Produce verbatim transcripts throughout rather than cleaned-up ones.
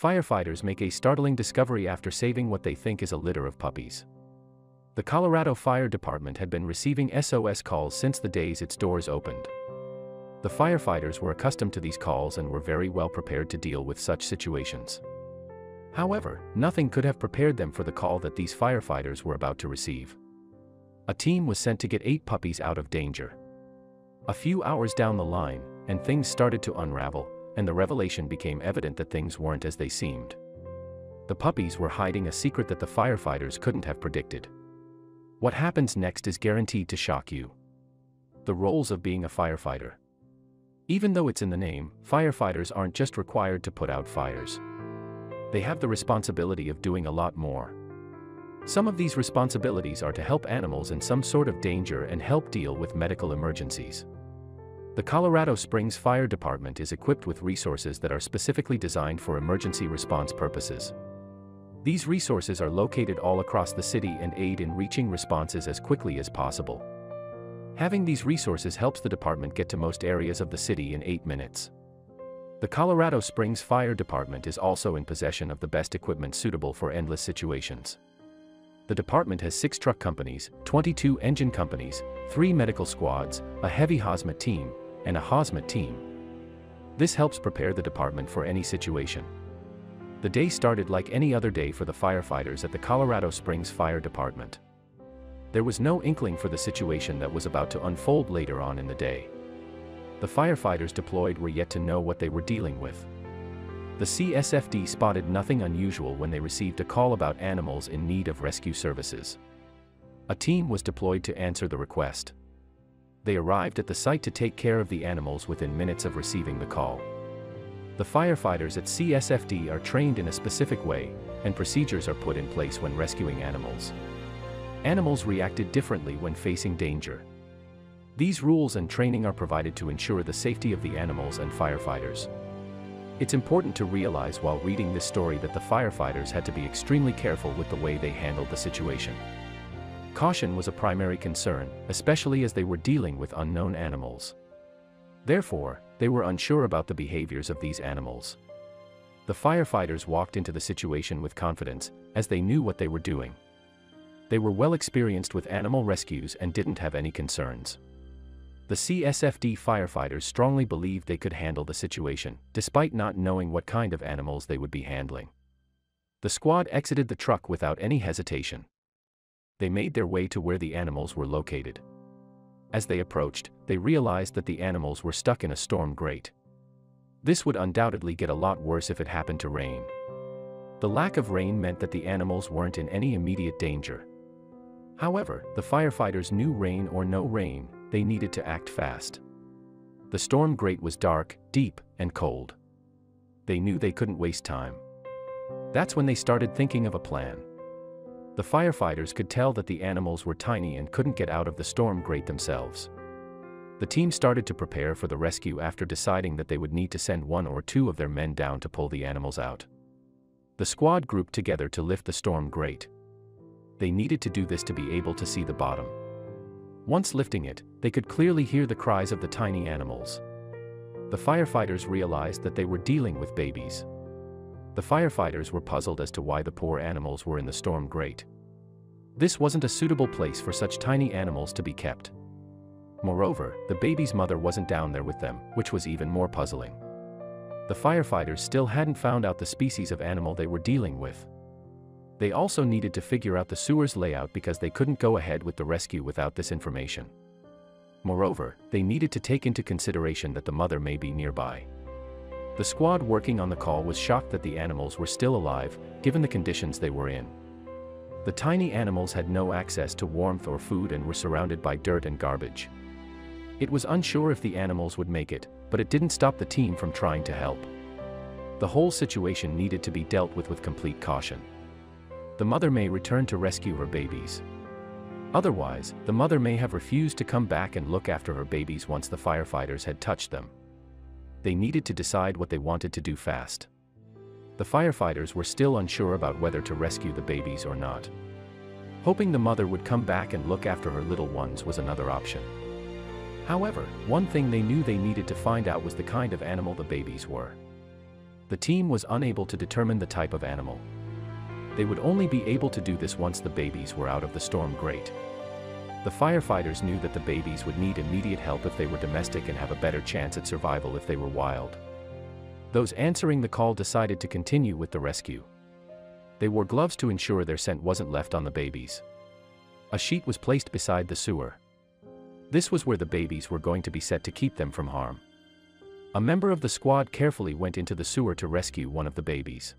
Firefighters make a startling discovery after saving what they think is a litter of puppies. The Colorado Fire Department had been receiving S O S calls since the days its doors opened. The firefighters were accustomed to these calls and were very well prepared to deal with such situations. However, nothing could have prepared them for the call that these firefighters were about to receive. A team was sent to get eight puppies out of danger. A few hours down the line, and things started to unravel, and the revelation became evident that things weren't as they seemed. The puppies were hiding a secret that the firefighters couldn't have predicted. What happens next is guaranteed to shock you. The roles of being a firefighter. Even though it's in the name, firefighters aren't just required to put out fires. They have the responsibility of doing a lot more. Some of these responsibilities are to help animals in some sort of danger and help deal with medical emergencies. The Colorado Springs Fire Department is equipped with resources that are specifically designed for emergency response purposes. These resources are located all across the city and aid in reaching responses as quickly as possible. Having these resources helps the department get to most areas of the city in eight minutes. The Colorado Springs Fire Department is also in possession of the best equipment suitable for endless situations. The department has six truck companies, twenty-two engine companies, three medical squads, a heavy hazmat team, and a hazmat team. This helps prepare the department for any situation. The day started like any other day for the firefighters at the Colorado Springs Fire Department. There was no inkling for the situation that was about to unfold later on in the day. The firefighters deployed were yet to know what they were dealing with. The C S F D spotted nothing unusual when they received a call about animals in need of rescue services. A team was deployed to answer the request. They arrived at the site to take care of the animals within minutes of receiving the call. The firefighters at C S F D are trained in a specific way, and procedures are put in place when rescuing animals. Animals reacted differently when facing danger. These rules and training are provided to ensure the safety of the animals and firefighters. It's important to realize while reading this story that the firefighters had to be extremely careful with the way they handled the situation. Caution was a primary concern, especially as they were dealing with unknown animals. Therefore, they were unsure about the behaviors of these animals. The firefighters walked into the situation with confidence, as they knew what they were doing. They were well experienced with animal rescues and didn't have any concerns. The C S F D firefighters strongly believed they could handle the situation, despite not knowing what kind of animals they would be handling. The squad exited the truck without any hesitation. They made their way to where the animals were located. As they approached, they realized that the animals were stuck in a storm grate. This would undoubtedly get a lot worse if it happened to rain. The lack of rain meant that the animals weren't in any immediate danger. However, the firefighters knew rain or no rain, they needed to act fast. The storm grate was dark, deep, and cold. They knew they couldn't waste time. That's when they started thinking of a plan. The firefighters could tell that the animals were tiny and couldn't get out of the storm grate themselves. The team started to prepare for the rescue after deciding that they would need to send one or two of their men down to pull the animals out. The squad grouped together to lift the storm grate. They needed to do this to be able to see the bottom. Once lifting it, they could clearly hear the cries of the tiny animals. The firefighters realized that they were dealing with babies. The firefighters were puzzled as to why the poor animals were in the storm grate. This wasn't a suitable place for such tiny animals to be kept. Moreover, the baby's mother wasn't down there with them, which was even more puzzling. The firefighters still hadn't found out the species of animal they were dealing with. They also needed to figure out the sewer's layout because they couldn't go ahead with the rescue without this information. Moreover, they needed to take into consideration that the mother may be nearby. The squad working on the call was shocked that the animals were still alive, given the conditions they were in. The tiny animals had no access to warmth or food and were surrounded by dirt and garbage. It was unsure if the animals would make it, but it didn't stop the team from trying to help. The whole situation needed to be dealt with with complete caution. The mother may return to rescue her babies. Otherwise, the mother may have refused to come back and look after her babies once the firefighters had touched them. They needed to decide what they wanted to do fast. The firefighters were still unsure about whether to rescue the babies or not. Hoping the mother would come back and look after her little ones was another option. However, one thing they knew they needed to find out was the kind of animal the babies were. the team was unable to determine the type of animal. They would only be able to do this once the babies were out of the storm grate. The firefighters knew that the babies would need immediate help if they were domestic and have a better chance at survival if they were wild. Those answering the call decided to continue with the rescue. They wore gloves to ensure their scent wasn't left on the babies. A sheet was placed beside the sewer. This was where the babies were going to be set to keep them from harm. A member of the squad carefully went into the sewer to rescue one of the babies.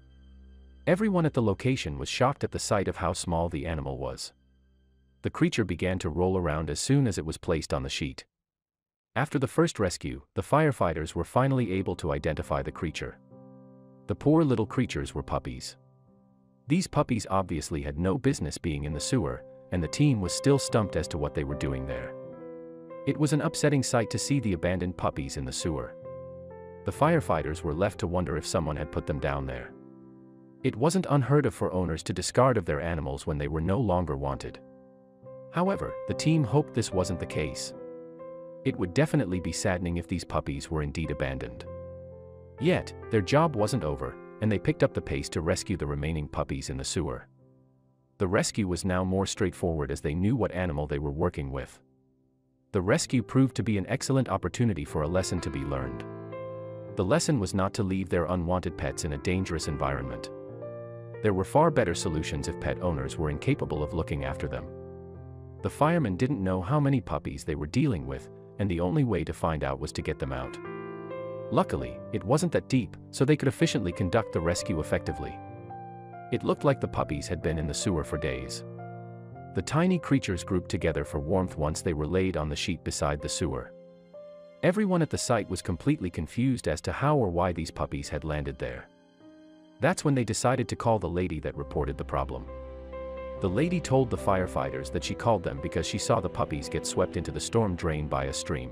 Everyone at the location was shocked at the sight of how small the animal was. The creature began to roll around as soon as it was placed on the sheet. After the first rescue, the firefighters were finally able to identify the creature. The poor little creatures were puppies. These puppies obviously had no business being in the sewer, and the team was still stumped as to what they were doing there. It was an upsetting sight to see the abandoned puppies in the sewer. The firefighters were left to wonder if someone had put them down there. It wasn't unheard of for owners to discard of their animals when they were no longer wanted. However, the team hoped this wasn't the case. It would definitely be saddening if these puppies were indeed abandoned. Yet, their job wasn't over, and they picked up the pace to rescue the remaining puppies in the sewer. The rescue was now more straightforward as they knew what animal they were working with. The rescue proved to be an excellent opportunity for a lesson to be learned. The lesson was not to leave their unwanted pets in a dangerous environment. There were far better solutions if pet owners were incapable of looking after them. The firemen didn't know how many puppies they were dealing with, and the only way to find out was to get them out. Luckily, it wasn't that deep, so they could efficiently conduct the rescue effectively. It looked like the puppies had been in the sewer for days. The tiny creatures grouped together for warmth once they were laid on the sheet beside the sewer. Everyone at the site was completely confused as to how or why these puppies had landed there. That's when they decided to call the lady that reported the problem. The lady told the firefighters that she called them because she saw the puppies get swept into the storm drain by a stream.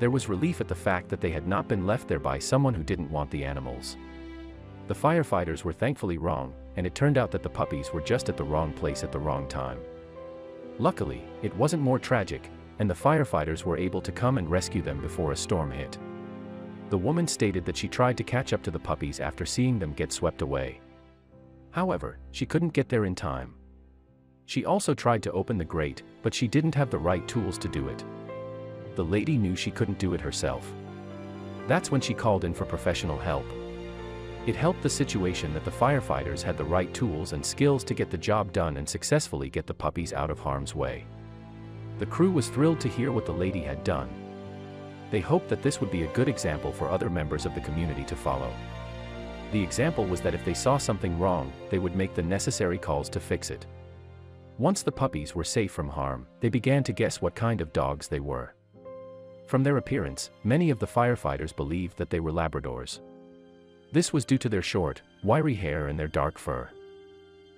There was relief at the fact that they had not been left there by someone who didn't want the animals. The firefighters were thankfully wrong, and it turned out that the puppies were just at the wrong place at the wrong time. Luckily, it wasn't more tragic, and the firefighters were able to come and rescue them before a storm hit. The woman stated that she tried to catch up to the puppies after seeing them get swept away. However, she couldn't get there in time. She also tried to open the grate, but she didn't have the right tools to do it. The lady knew she couldn't do it herself. That's when she called in for professional help. It helped the situation that the firefighters had the right tools and skills to get the job done and successfully get the puppies out of harm's way. The crew was thrilled to hear what the lady had done. They hoped that this would be a good example for other members of the community to follow. The example was that if they saw something wrong, they would make the necessary calls to fix it. Once the puppies were safe from harm, they began to guess what kind of dogs they were. From their appearance, many of the firefighters believed that they were Labradors. This was due to their short, wiry hair and their dark fur.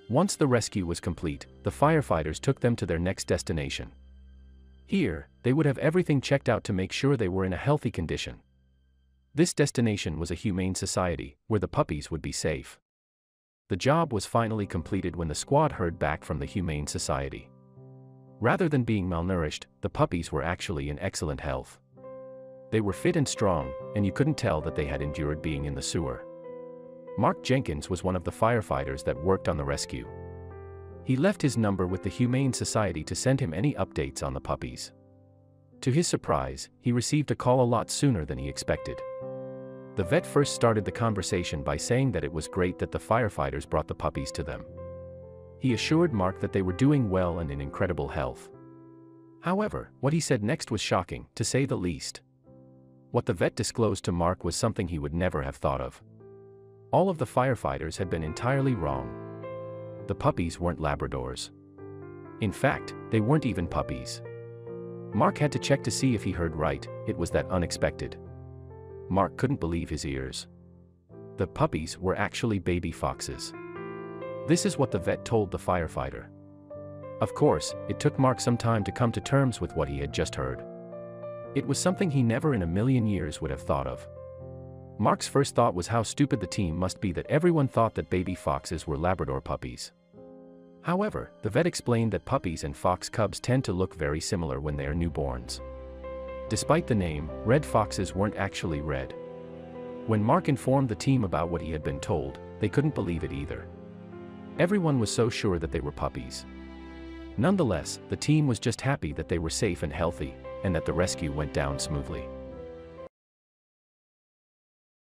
Once the rescue was complete, the firefighters took them to their next destination. Here, they would have everything checked out to make sure they were in a healthy condition. This destination was a humane society, where the puppies would be safe. The job was finally completed when the squad heard back from the Humane Society. Rather than being malnourished, the puppies were actually in excellent health. They were fit and strong, and you couldn't tell that they had endured being in the sewer. Mark Jenkins was one of the firefighters that worked on the rescue. He left his number with the Humane Society to send him any updates on the puppies. To his surprise, he received a call a lot sooner than he expected. The vet first started the conversation by saying that it was great that the firefighters brought the puppies to them. He assured Mark that they were doing well and in incredible health. However, what he said next was shocking, to say the least. What the vet disclosed to Mark was something he would never have thought of. All of the firefighters had been entirely wrong. The puppies weren't Labradors. In fact, they weren't even puppies. Mark had to check to see if he heard right. It was that unexpected. Mark couldn't believe his ears. The puppies were actually baby foxes. This is what the vet told the firefighter. Of course, it took Mark some time to come to terms with what he had just heard. It was something he never in a million years would have thought of. Mark's first thought was how stupid the team must be that everyone thought that baby foxes were Labrador puppies. However, the vet explained that puppies and fox cubs tend to look very similar when they are newborns. Despite the name, red foxes weren't actually red. When Mark informed the team about what he had been told, they couldn't believe it either. Everyone was so sure that they were puppies. Nonetheless, the team was just happy that they were safe and healthy, and that the rescue went down smoothly.